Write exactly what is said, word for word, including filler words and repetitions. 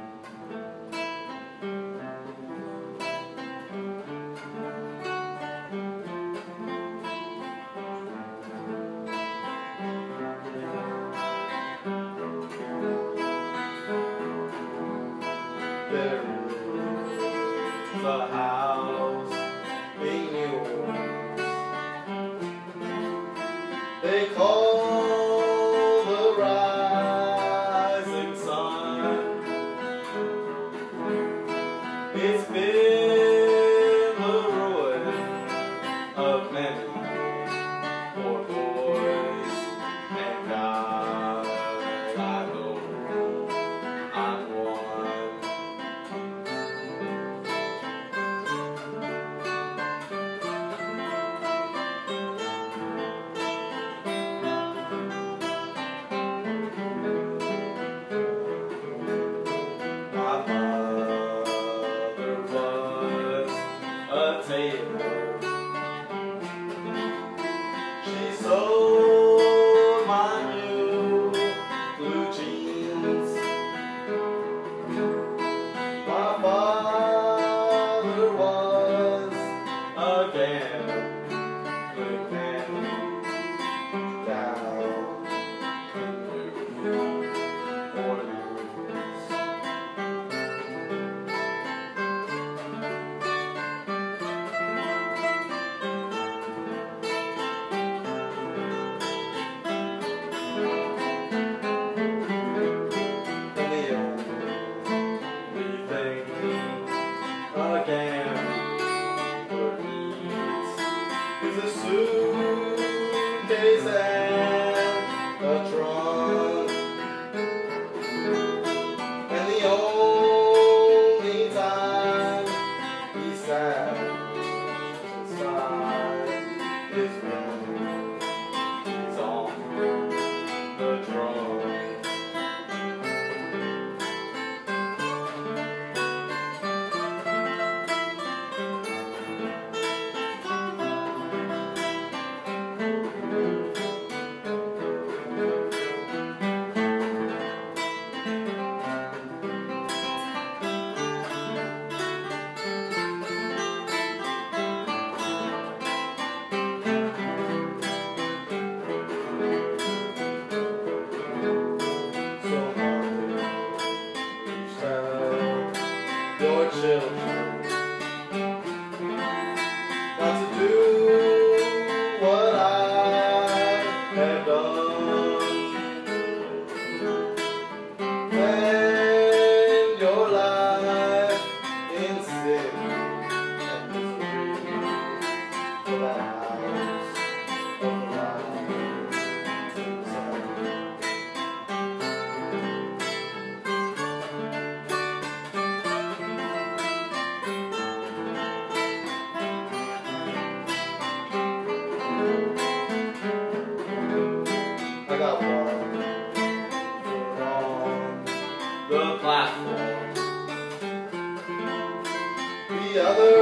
The roof, the house, we knew. They call the rising sun. It's been the ruin of many poor boys and God. I know I'm one. She sold my new blue jeans. My father was a gambling man down in New Orleans. The suitcase and a trunk, and the only time he sat beside his room is on the drum. Your children not to do what I have done, and your life in sin and misery for the house of rising sun. The platform, the other